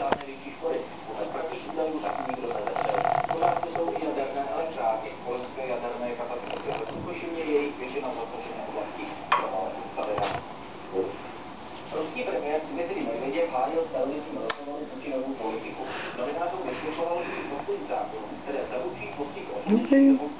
na největší školy, tak prachy učitelů taky nikdo nezadržel. Pořádky jsou i jaderné elektrárny, vojenské jaderné katastrofy, ale ukošeně jejich většina zatočené oblasti, která ale postavila. Ruský premiér Dmitrij Medveděv hájil v televizním rozhovoru Putinovou politiku. Novinářům vysvětloval, že podpoří zákon, které zaručí postih občanů.